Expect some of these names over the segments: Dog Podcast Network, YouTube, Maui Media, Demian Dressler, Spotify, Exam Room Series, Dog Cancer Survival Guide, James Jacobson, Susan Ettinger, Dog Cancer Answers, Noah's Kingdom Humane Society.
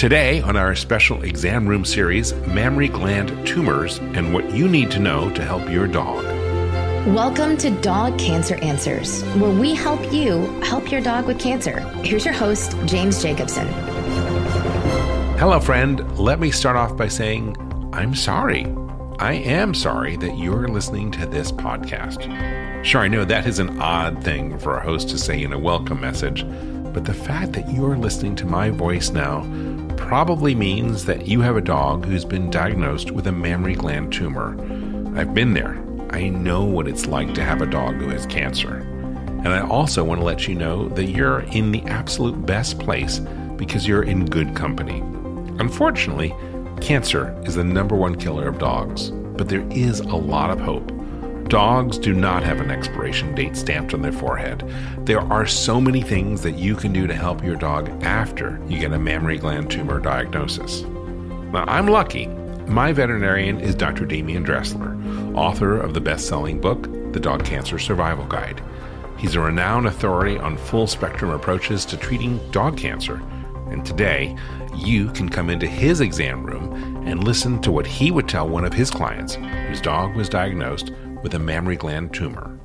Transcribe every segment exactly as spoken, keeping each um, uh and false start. Today, on our special exam room series, mammary gland tumors and what you need to know to help your dog. Welcome to Dog Cancer Answers, where we help you help your dog with cancer. Here's your host, James Jacobson. Hello, friend. Let me start off by saying, I'm sorry. I am sorry that you're listening to this podcast. Sure, I know that is an odd thing for a host to say in a welcome message, but the fact that you're listening to my voice now probably means that you have a dog who's been diagnosed with a mammary gland tumor. I've been there. I know what it's like to have a dog who has cancer. And I also want to let you know that you're in the absolute best place because you're in good company. Unfortunately, cancer is the number one killer of dogs, but there is a lot of hope. Dogs do not have an expiration date stamped on their forehead. There are so many things that you can do to help your dog after you get a mammary gland tumor diagnosis. Now, I'm lucky. My veterinarian is Doctor Demian Dressler, author of the best-selling book, The Dog Cancer Survival Guide. He's a renowned authority on full-spectrum approaches to treating dog cancer. And today, you can come into his exam room and listen to what he would tell one of his clients whose dog was diagnosed with a mammary gland tumor.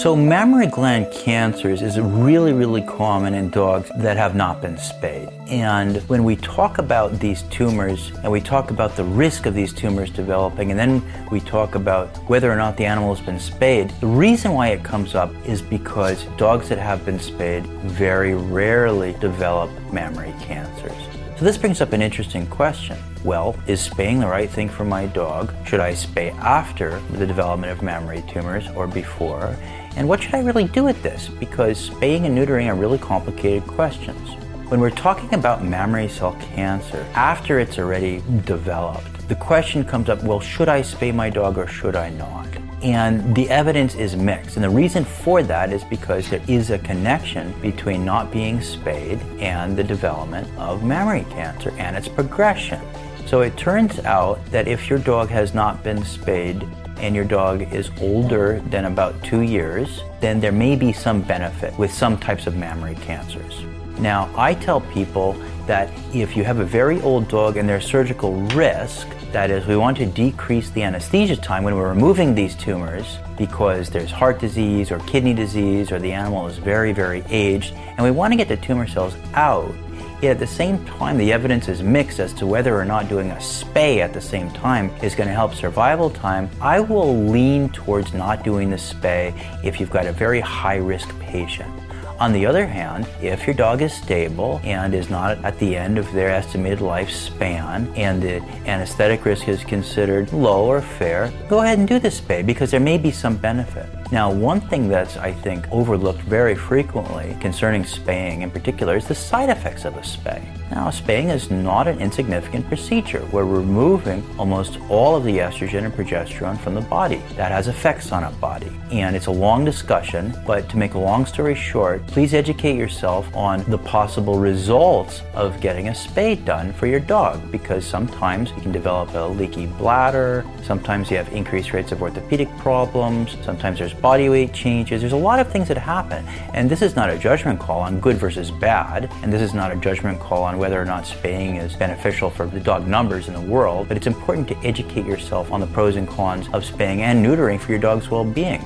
So mammary gland cancers is really, really common in dogs that have not been spayed. And when we talk about these tumors, and we talk about the risk of these tumors developing, and then we talk about whether or not the animal has been spayed, the reason why it comes up is because dogs that have been spayed very rarely develop mammary cancers. So this brings up an interesting question. Well, is spaying the right thing for my dog? Should I spay after the development of mammary tumors or before? And what should I really do with this? Because spaying and neutering are really complicated questions. When we're talking about mammary cell cancer, after it's already developed, the question comes up, well, should I spay my dog or should I not? And the evidence is mixed. And the reason for that is because there is a connection between not being spayed and the development of mammary cancer and its progression. So it turns out that if your dog has not been spayed and your dog is older than about two years, then there may be some benefit with some types of mammary cancers. Now, I tell people that if you have a very old dog and there's surgical risk, that is, we want to decrease the anesthesia time when we're removing these tumors because there's heart disease or kidney disease or the animal is very, very aged, and we want to get the tumor cells out. Yet at the same time, the evidence is mixed as to whether or not doing a spay at the same time is going to help survival time. I will lean towards not doing the spay if you've got a very high-risk patient. On the other hand, if your dog is stable and is not at the end of their estimated lifespan and the anesthetic risk is considered low or fair, go ahead and do the spay because there may be some benefit. Now, one thing that's, I think, overlooked very frequently concerning spaying in particular is the side effects of a spay. Now, spaying is not an insignificant procedure. We're removing almost all of the estrogen and progesterone from the body. That has effects on a body. And it's a long discussion, but to make a long story short, please educate yourself on the possible results of getting a spay done for your dog, because sometimes you can develop a leaky bladder, sometimes you have increased rates of orthopedic problems, sometimes there's body weight changes. There's a lot of things that happen, and this is not a judgment call on good versus bad, and this is not a judgment call on whether or not spaying is beneficial for the dog numbers in the world, but it's important to educate yourself on the pros and cons of spaying and neutering for your dog's well-being.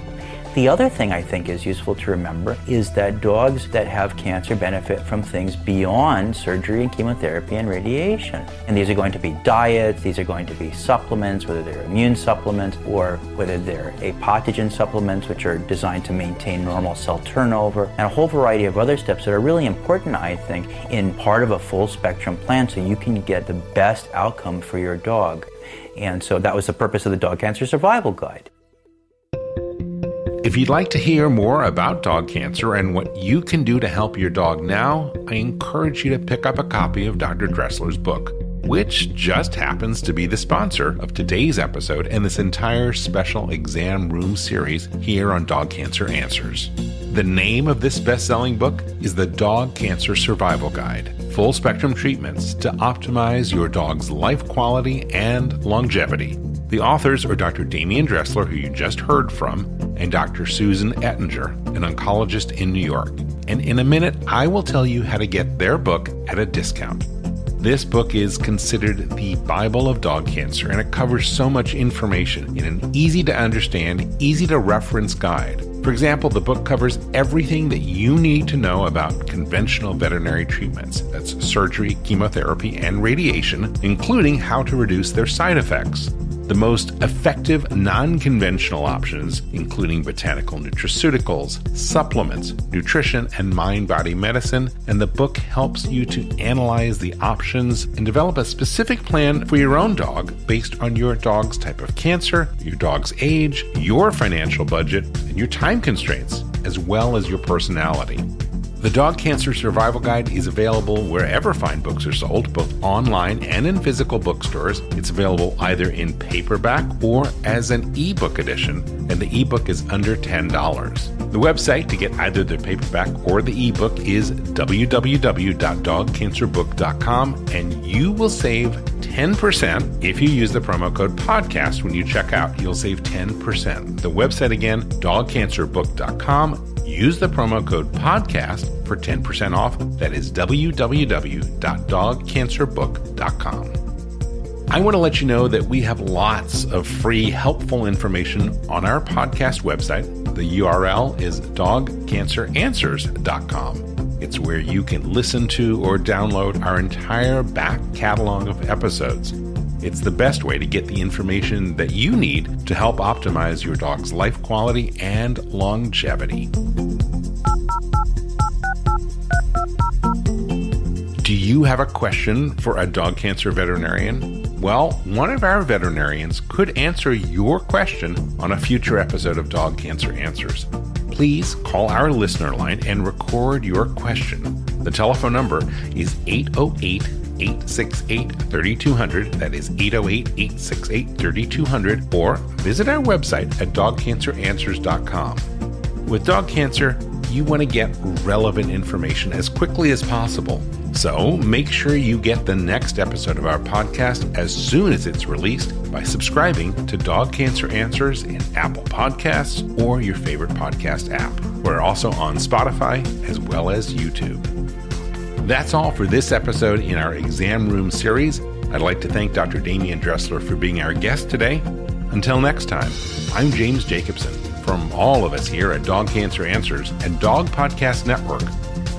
The other thing I think is useful to remember is that dogs that have cancer benefit from things beyond surgery and chemotherapy and radiation. And these are going to be diets, these are going to be supplements, whether they're immune supplements or whether they're apoptogen supplements, which are designed to maintain normal cell turnover, and a whole variety of other steps that are really important, I think, in part of a full spectrum plan so you can get the best outcome for your dog. And so that was the purpose of the Dog Cancer Survival Guide. If you'd like to hear more about dog cancer and what you can do to help your dog now, I encourage you to pick up a copy of Doctor Dressler's book, which just happens to be the sponsor of today's episode and this entire special exam room series here on Dog Cancer Answers. The name of this best-selling book is The Dog Cancer Survival Guide, Full-Spectrum Treatments to Optimize Your Dog's Life Quality and Longevity. The authors are Doctor Demian Dressler, who you just heard from, and Doctor Susan Ettinger, an oncologist in New York. and in a minute, I will tell you how to get their book at a discount. This book is considered the Bible of dog cancer, and it covers so much information in an easy-to-understand, easy-to-reference guide. For example, the book covers everything that you need to know about conventional veterinary treatments. That's surgery, chemotherapy, and radiation, including how to reduce their side effects. The most effective non-conventional options, including botanical nutraceuticals, supplements, nutrition, and mind-body medicine, and the book helps you to analyze the options and develop a specific plan for your own dog based on your dog's type of cancer, your dog's age, your financial budget, and your time constraints, as well as your personality. The Dog Cancer Survival Guide is available wherever fine books are sold, both online and in physical bookstores. It's available either in paperback or as an ebook edition, and the ebook is under ten dollars. The website to get either the paperback or the ebook is w w w dot dog cancer book dot com, and you will save ten percent if you use the promo code podcast when you check out. You'll save ten percent. The website again, dog cancer book dot com. Use the promo code podcast for ten percent off. That is w w w dot dog cancer book dot com. I want to let you know that we have lots of free, helpful information on our podcast website. The U R L is dog cancer answers dot com. It's where you can listen to or download our entire back catalog of episodes. It's the best way to get the information that you need to help optimize your dog's life quality and longevity. Do you have a question for a dog cancer veterinarian? Well, one of our veterinarians could answer your question on a future episode of Dog Cancer Answers. Please call our listener line and record your question. The telephone number is eight oh eight, eight six eight, three two zero zero. That is eight oh eight, eight six eight, three two zero zero. Or visit our website at dog cancer answers dot com. With dog cancer, you want to get relevant information as quickly as possible. So make sure you get the next episode of our podcast as soon as it's released by subscribing to Dog Cancer Answers in Apple Podcasts or your favorite podcast app. We're also on Spotify as well as YouTube. That's all for this episode in our Exam Room series. I'd like to thank Doctor Demian Dressler for being our guest today. Until next time, I'm James Jacobson. From all of us here at Dog Cancer Answers and Dog Podcast Network,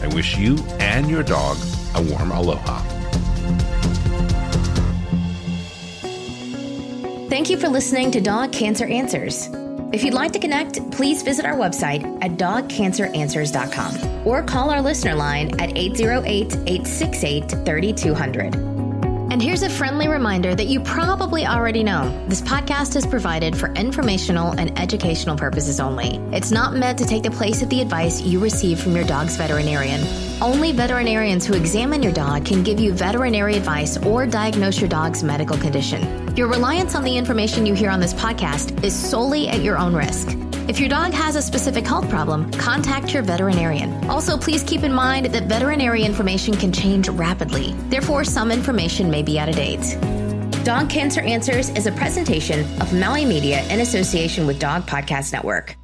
I wish you and your dog a warm aloha. Thank you for listening to Dog Cancer Answers. If you'd like to connect, please visit our website at dog cancer answers dot com or call our listener line at eight oh eight, eight six eight, three two zero zero. And here's a friendly reminder that you probably already know. This podcast is provided for informational and educational purposes only. It's not meant to take the place of the advice you receive from your dog's veterinarian. Only veterinarians who examine your dog can give you veterinary advice or diagnose your dog's medical condition. Your reliance on the information you hear on this podcast is solely at your own risk. If your dog has a specific health problem, contact your veterinarian. Also, please keep in mind that veterinary information can change rapidly. Therefore, some information may be out of date. Dog Cancer Answers is a presentation of Maui Media in association with Dog Podcast Network.